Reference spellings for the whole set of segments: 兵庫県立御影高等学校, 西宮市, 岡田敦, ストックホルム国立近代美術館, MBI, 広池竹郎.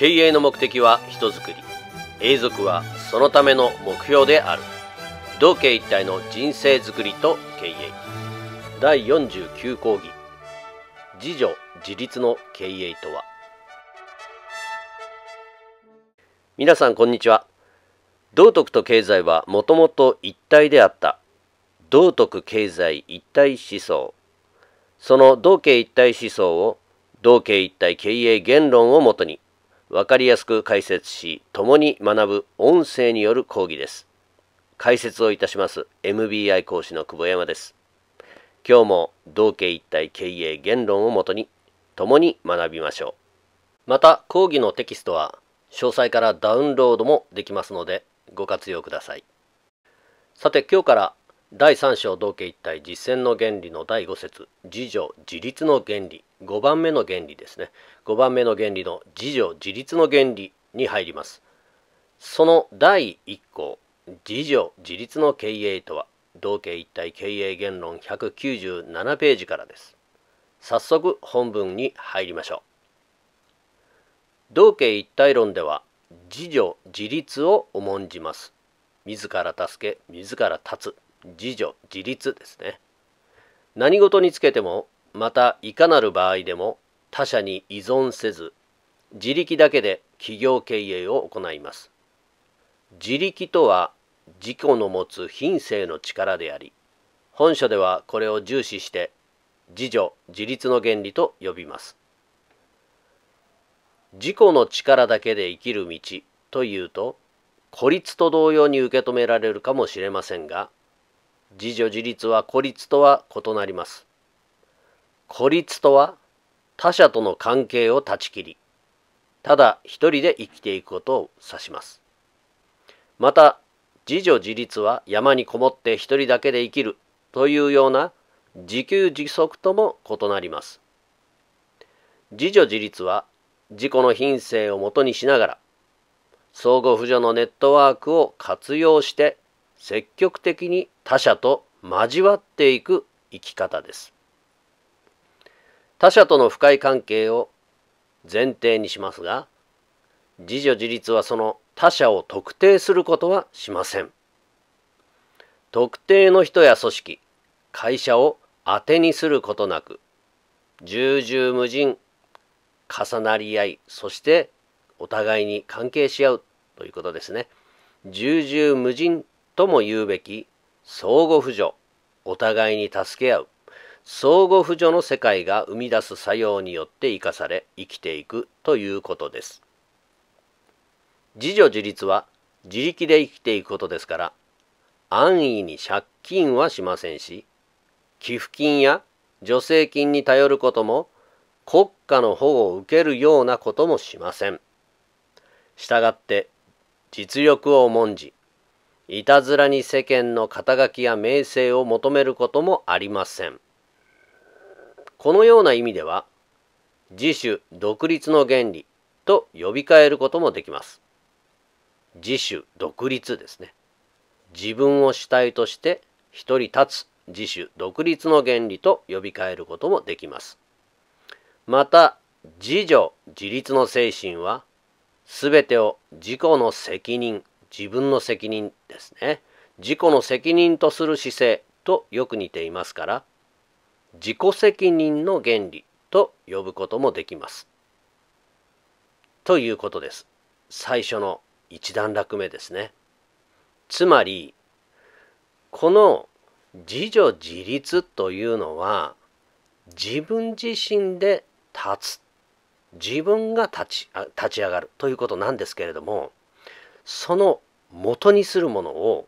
経営の目的は人づくり、永続はそのための目標である。同系一体の人生づくりと経営。第49講義、自助自立の経営とは。皆さんこんにちは。道徳と経済はもともと一体であった道徳経済一体思想、その道経一体思想を道経一体経営言論をもとに分かりやすく解説し、共に学ぶ音声による講義です。解説をいたします MBI 講師の久保山です。今日も道経一体経営言論をもとに共に学びましょう。また講義のテキストは詳細からダウンロードもできますのでご活用ください。さて、今日から第3章道経一体実践の原理の第5節、自助自立の原理、5番目の原理ですね。5番目の原理の自助自立の原理に入ります。その第1項、自助自立の経営とは、道経一体経営言論197ページからです。早速本文に入りましょう。道経一体論では、自助自立を重んじます。自ら助け、自ら立つ。自助自立ですね。何事につけても、またいかなる場合でも他者に依存せず、自力だけで企業経営を行います。自力とは自己の持つ品性の力であり、本書ではこれを重視して自助自立の原理と呼びます。自己の力だけで生きる道というと、孤立と同様に受け止められるかもしれませんが、自助自立は孤立とは異なります。孤立とは他者との関係を断ち切り、ただ一人で生きていくことを指します。また、自助自立は山にこもって一人だけで生きるというような自給自足とも異なります。自助自立は自己の品性をもとにしながら、相互扶助のネットワークを活用して、積極的に他者と交わっていく生き方です。他者との深い関係を前提にしますが、自助自立はその他者を特定することはしません。特定の人や組織、会社を当てにすることなく、従々無尽、重なり合い、そしてお互いに関係し合うということですね。従々無尽とも言うべき相互扶助、お互いに助け合う相互扶助の世界が生み出す作用によって生かされ生きていくということです。自助自立は自力で生きていくことですから、安易に借金はしませんし、寄付金や助成金に頼ることも、国家の保護を受けるようなこともしません。したがって実力を重んじ、いたずらに世間の肩書きや名声を求めることもありません。このような意味では、自主独立の原理と呼び換えることもできます。自主独立ですね。自分を主体として一人立つ自主独立の原理と呼び換えることもできます。また、自助自立の精神は、すべてを自己の責任、自分の責任ですね。自己の責任とする姿勢とよく似ていますから、自己責任の原理と呼ぶこともできます。ということです。最初の一段落目ですね。つまり、この自助自立というのは、自分自身で立つ。自分が立ち上がるということなんですけれども、その元にするものを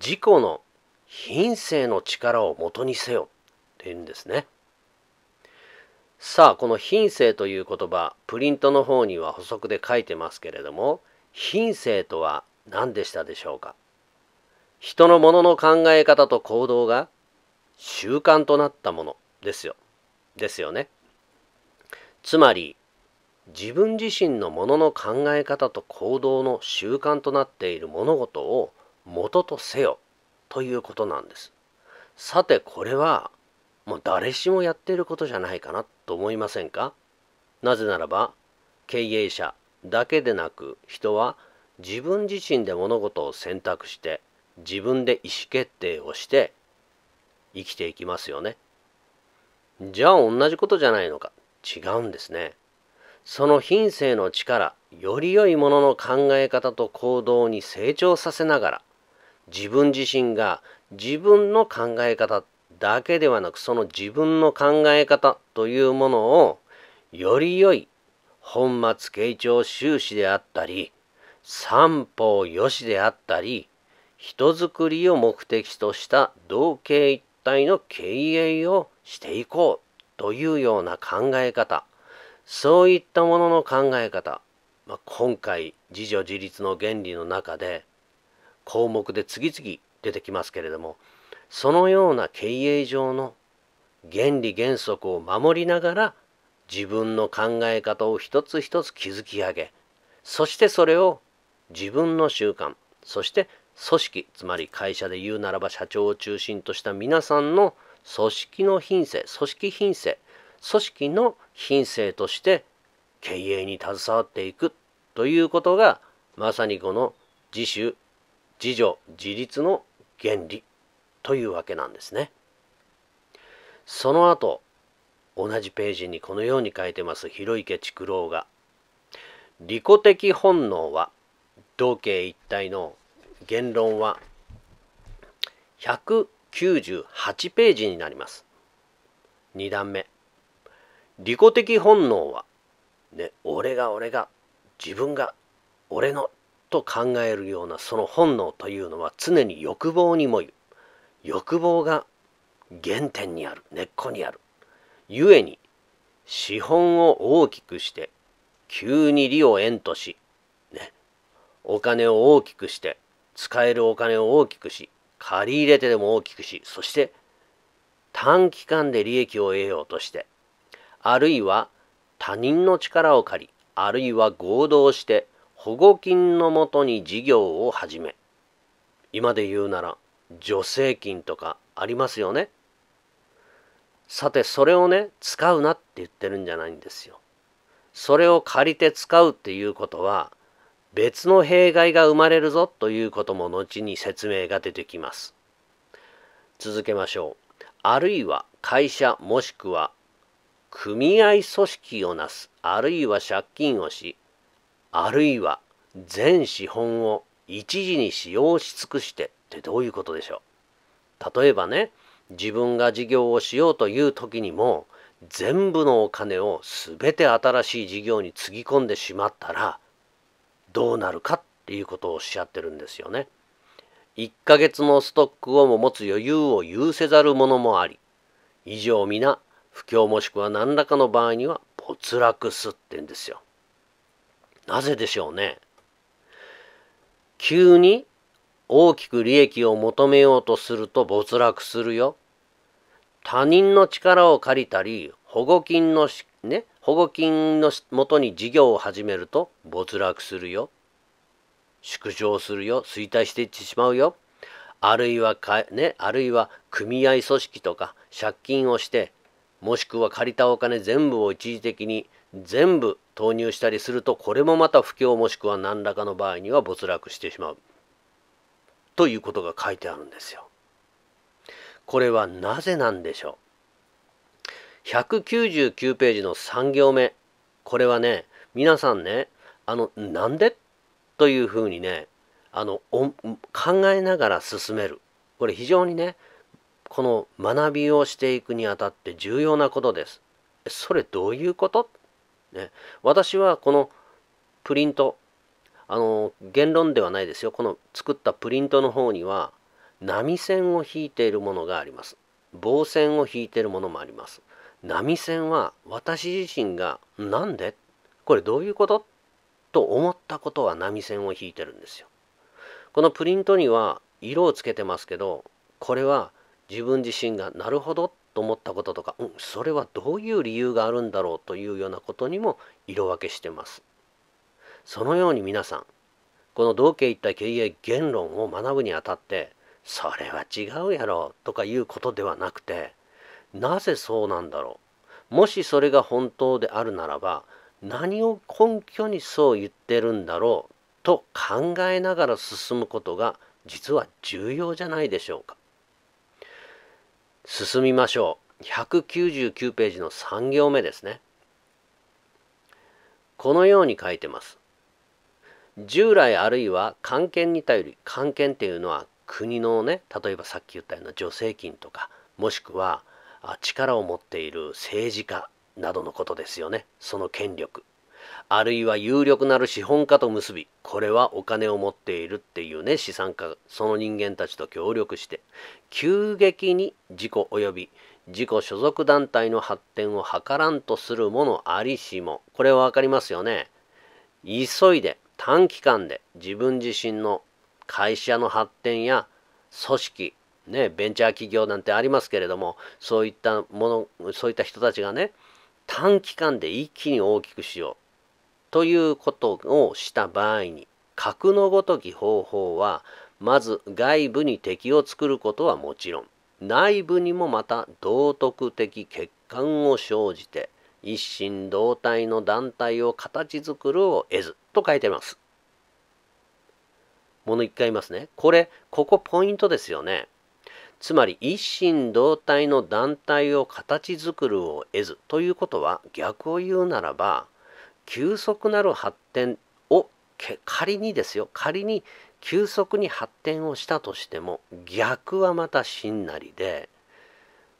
自己の品性の力を元にせよっていうんですね。さあ、この品性という言葉、プリントの方には補足で書いてますけれども、品性とは何でしたでしょうか。人のものの考え方と行動が習慣となったものですよ。ですよね。つまり、自分自身のものの考え方と行動の習慣となっている物事を元とせよということなんです。さて、これはもう誰しもやっていることじゃないかなと思いませんか？なぜならば、経営者、だけでなく、人は自分自身で物事を選択して自分で意思決定をして生きていきますよね。じゃあ同じことじゃないのか。違うんですね。その品性の力、より良いものの考え方と行動に成長させながら、自分自身が自分の考え方だけではなく、その自分の考え方というものをより良い本末傾聴修士であったり、三方よしであったり、人づくりを目的とした同系一体の経営をしていこうというような考え方、そういったものの考え方、今回自助自立の原理の中で項目で次々出てきますけれども、そのような経営上の原理原則を守りながら、自分の考え方を一つ一つ築き上げ、そしてそれを自分の習慣、そして組織、つまり会社で言うならば社長を中心とした皆さんの組織の品性、組織の品性として経営に携わっていくということが、まさにこの自主、自助、自立の原理というわけなんですね。その後、同じページにこのように書いてます広池竹郎が、利己的本能は同系一体の言論は198ページになります。2段目。利己的本能は、俺が、自分が、俺のと考えるようなその本能というのは常に欲望にもいる。欲望が原点にある、根っこにある。ゆえに、資本を大きくして、急に利を円とし、お金を大きくして、使えるお金を大きくし、借り入れてでも大きくし、そして短期間で利益を得ようとして、あるいは他人の力を借り、あるいは合同して保護金のもとに事業を始め、今で言うなら助成金とかありますよね。さてそれを使うなって言ってるんじゃないんですよ。それを借りて使うっていうことは、別の弊害が生まれるぞということも後に説明が出てきます。続けましょう。あるいは会社もしくは組合組織をなす、あるいは借金をし、あるいは全資本を一時に使用し尽くしてってどういうことでしょう。例えば自分が事業をしようという時にも、全部のお金を全て新しい事業につぎ込んでしまったら、どうなるかっていうことをおっしゃってるんですよね。1ヶ月のストックをも持つ余裕を有せざるものもあり、以上皆不況もしくは何らかの場合には没落すって言うんですよ。なぜでしょうね。急に大きく利益を求めようとすると没落するよ。他人の力を借りたり、保護金のもとに事業を始めると没落するよ。縮小するよ。衰退していってしまうよ。あるいは組合組織とか借金をして、もしくは借りたお金全部を一時的に全部投入したりすると、これもまた不況もしくは何らかの場合には没落してしまう。ということが書いてあるんですよ。これはなぜなんでしょう。199ページの3行目。これは皆さんなんでというふうに考えながら進める。これ非常にこの学びをしていくにあたって重要なことです。それどういうこと？私はこのプリント、言論ではないですよ。この作ったプリントの方には波線を引いているものがあります。棒線を引いているものもあります。波線は私自身がなんでこれどういうことと思ったことは波線を引いてるんですよ。このプリントには色をつけてますけど、これは自分自身がなるほどと思ったこととか、それはどういう理由があるんだろうというようなことにも色分けしてます。そのように皆さん、この同系一体経営言論を学ぶにあたって、それは違うやろとかいうことではなくて、なぜそうなんだろう。もしそれが本当であるならば、何を根拠にそう言ってるんだろうと考えながら進むことが実は重要じゃないでしょうか。進みましょう。199ページの3行目ですね。このように書いてます。従来あるいは官憲に頼り、官憲っていうのは国のね、例えばさっき言ったような助成金とか、もしくは力を持っている政治家などのことですよね。その権力。あるいは有力なる資本家と結び、これはお金を持っているっていうね、資産家、その人間たちと協力して、急激に自己及び自己所属団体の発展を図らんとするものありしも、これはわかりますよね。急いで短期間で自分自身の会社の発展や組織、ね、ベンチャー企業なんてありますけれども、そういった人たちがね、短期間で一気に大きくしようということをした場合に、格のごとき方法はまず外部に敵を作ることはもちろん、内部にもまた道徳的欠陥を生じて一心同体の団体を形作るを得ずと書いてます。もう一回言いますね。ここポイントですよね。つまり一心同体の団体を形作るを得ずということは、逆を言うならば急速なる発展を仮に急速に発展をしたとしても、逆はまた真なりで、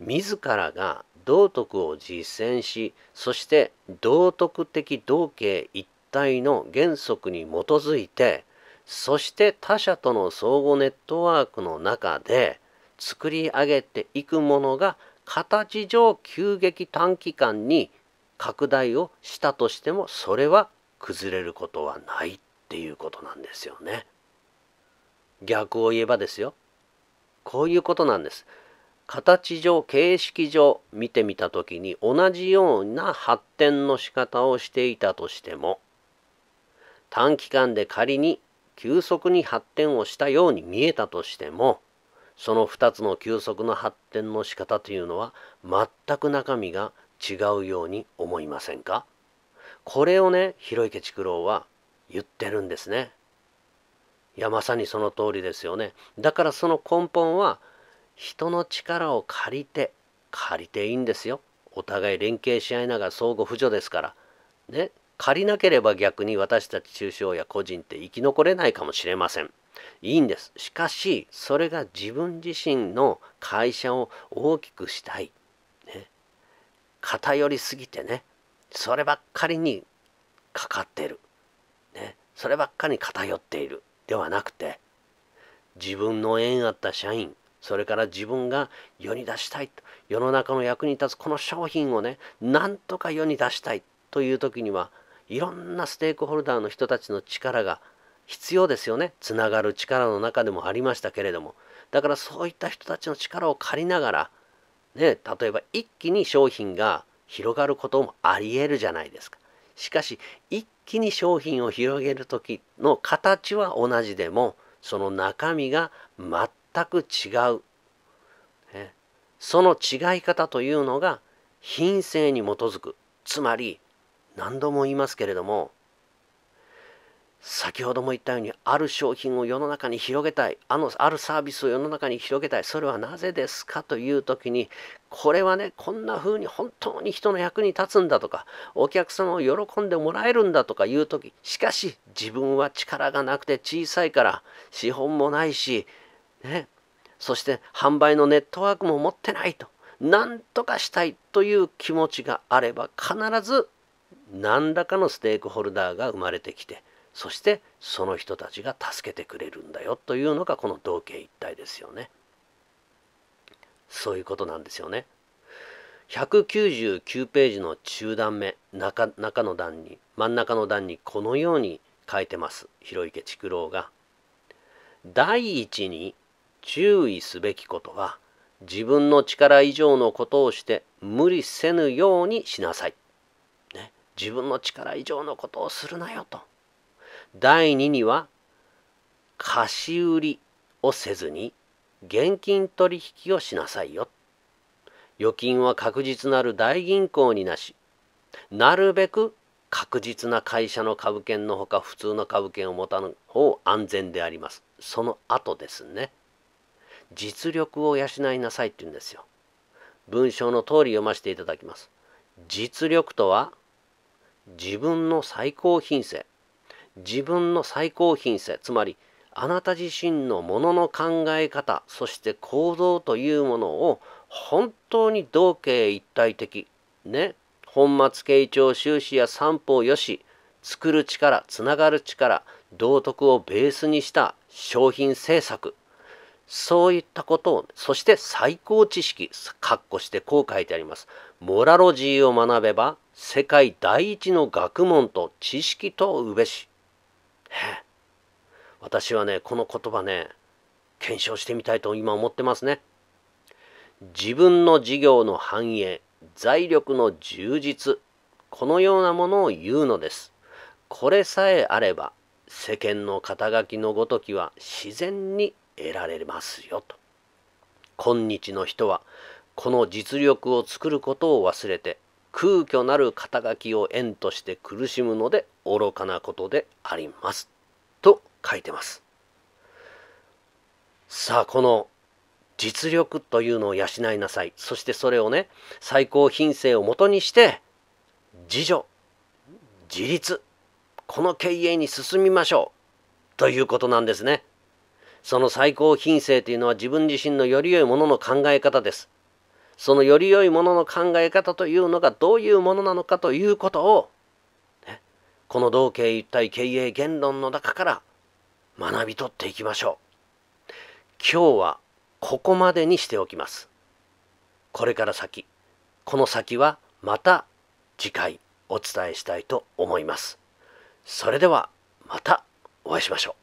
自らが道徳を実践し、そして道徳的道敬一体の原則に基づいて、そして他者との相互ネットワークの中で作り上げていくものが、形上急激短期間に拡大をしたとしても、それは崩れることはないっていうことなんですよね。逆を言えばですよ、こういうことなんです。形上形式上見てみた時に、同じような発展の仕方をしていたとしても、短期間で仮に急速に発展をしたように見えたとしても、その2つの急速な発展の仕方というのは全く中身が違うように思いませんか？これをね、広池竹郎は言ってるんですね。いや、まさにその通りですよね。だからその根本は、人の力を借りていいんですよ。お互い連携し合いながら、相互扶助ですからね。借りなければ逆に私たち中小や個人って生き残れないかもしれません。いいんです。しかしそれが自分自身の会社を大きくしたい、ね、偏りすぎてね、そればっかりにかかってる、ね、そればっかりに偏っているではなくて、自分の縁あった社員、それから自分が世に出したいと、世の中の役に立つこの商品をね、なんとか世に出したいという時には、いろんなステークホルダーの人たちの力が必要ですよね。つながる力の中でもありましたけれども、だからそういった人たちの力を借りながら、ね、例えば一気に商品が広がることもありえるじゃないですか。しかし一気に商品を広げる時の形は同じでも、その中身が全く違う、ね、その違い方というのが品性に基づく。つまり何度も言いますけれども、先ほども言ったように、ある商品を世の中に広げたい、あるサービスを世の中に広げたい、それはなぜですかという時に、これはね、こんな風に本当に人の役に立つんだとか、お客様を喜んでもらえるんだとかいう時、しかし自分は力がなくて小さいから、資本もないし、ね、そして販売のネットワークも持ってないと、なんとかしたいという気持ちがあれば、必ず何らかのステークホルダーが生まれてきて、そしてその人たちが助けてくれるんだよというのが、この同系一体ですよね。そういうことなんですよね。199ページの中段目、中の段に、真ん中の段にこのように書いてます。広池竹郎が、第一に注意すべきことは、自分の力以上のことをして無理せぬようにしなさい、ね、自分の力以上のことをするなよと。第2には、貸し売りをせずに現金取引をしなさいよ。預金は確実なる大銀行になし、なるべく確実な会社の株券のほか普通の株券を持たぬ方安全であります。その後ですね。実力を養いなさいって言うんですよ。文章の通り読ませていただきます。実力とは自分の最高品性。自分の最高品性、つまりあなた自身のものの考え方、そして行動というものを本当に同型一体的、ね、本末傾聴修士や三方よし、作る力、つながる力、道徳をベースにした商品制作、そういったことを、そして最高知識、括弧してこう書いてあります。モラロジーを学べば世界第一の学問と知識とうべし。へえ。私はね、この言葉ね、検証してみたいと今思ってますね。自分の事業の繁栄、財力の充実、このようなものを言うのです。これさえあれば、世間の肩書きのごときは自然に得られますよと。今日の人は、この実力を作ることを忘れて、空虚なる肩書きを縁として苦しむので愚かなことであります。と書いてます。さあ、この実力というのを養いなさい。そしてそれをね、最高品性をもとにして、自助、自立、この経営に進みましょう。ということなんですね。その最高品性というのは自分自身のより良いものの考え方です。そのより良いものの考え方というのがどういうものなのかということを、ね、この同型一体経営言論の中から学び取っていきましょう。今日はここまでにしておきます。これから先、この先はまた次回お伝えしたいと思います。それではまたお会いしましょう。